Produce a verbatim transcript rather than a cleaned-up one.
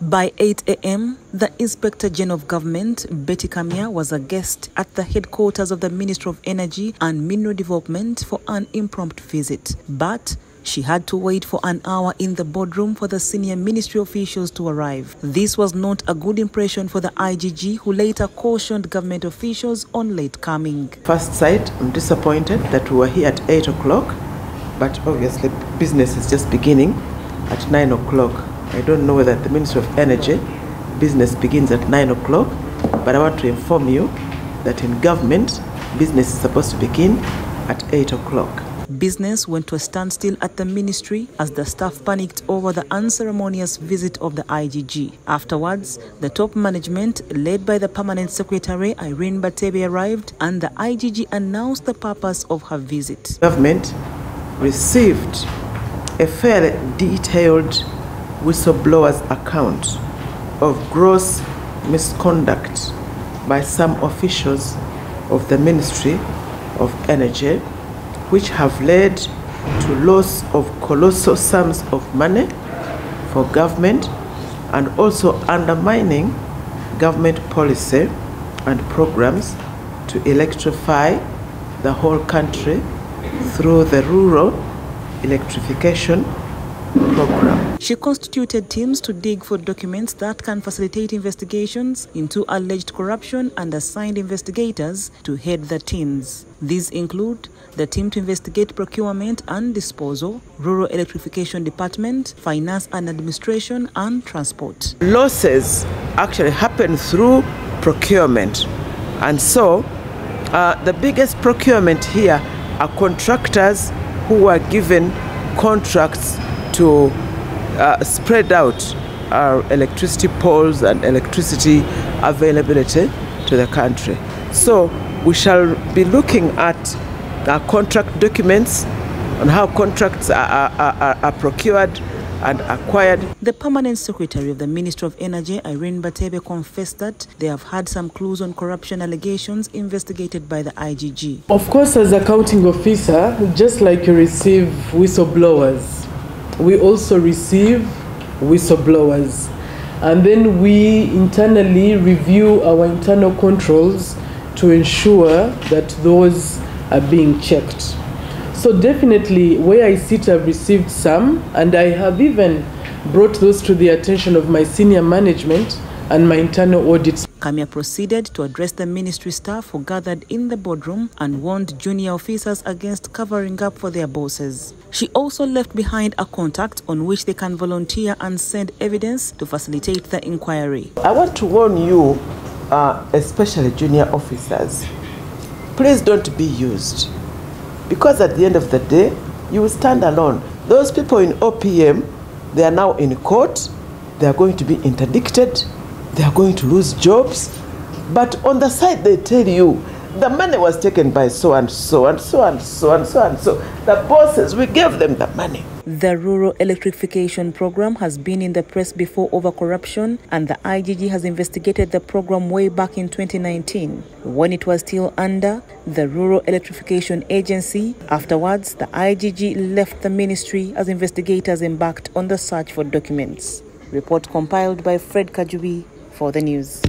By eight a m, the Inspector General of Government, Betty Kamya, was a guest at the headquarters of the Ministry of Energy and Mineral Development for an impromptu visit. But she had to wait for an hour in the boardroom for the senior ministry officials to arrive. This was not a good impression for the I G G, who later cautioned government officials on late coming. First sight, I'm disappointed that we were here at eight o'clock, but obviously business is just beginning at nine o'clock. I don't know whether the Ministry of Energy business begins at nine o'clock, but I want to inform you that in government, business is supposed to begin at eight o'clock. Business went to a standstill at the ministry as the staff panicked over the unceremonious visit of the I G G. Afterwards, the top management, led by the permanent secretary Irene Batebe, arrived, and the I G G announced the purpose of her visit. Government received a fairly detailed whistleblower's account of gross misconduct by some officials of the Ministry of Energy, which have led to loss of colossal sums of money for government and also undermining government policy and programs to electrify the whole country through the Rural Electrification Program. She constituted teams to dig for documents that can facilitate investigations into alleged corruption and assigned investigators to head the teams. These include the team to investigate procurement and disposal, Rural Electrification Department, Finance and Administration, and Transport. Losses actually happen through procurement, and so uh, the biggest procurement here are contractors who are given contracts to uh, spread out our electricity poles and electricity availability to the country. So we shall be looking at our contract documents and how contracts are, are, are, are procured and acquired. The permanent secretary of the Ministry of Energy, Irene Batebe, confessed that they have had some clues on corruption allegations investigated by the I G G. Of course, as accounting officer, just like you receive whistleblowers, we also receive whistleblowers, and then we internally review our internal controls to ensure that those are being checked. So definitely where I sit, I've received some, and I have even brought those to the attention of my senior management and my internal audits. Kamya proceeded to address the ministry staff who gathered in the boardroom and warned junior officers against covering up for their bosses. She also left behind a contact on which they can volunteer and send evidence to facilitate the inquiry. I want to warn you, uh, especially junior officers, please don't be used, because at the end of the day, you will stand alone. Those people in O P M, they are now in court, they are going to be interdicted, they are going to lose jobs, but on the side they tell you the money was taken by so and so and so and so and so and so. The bosses, we gave them the money. The Rural Electrification Program has been in the press before over corruption, and the I G G has investigated the program way back in twenty nineteen, when it was still under the Rural Electrification Agency. Afterwards, the I G G left the ministry as investigators embarked on the search for documents. Report compiled by Fred Kajubi for the news.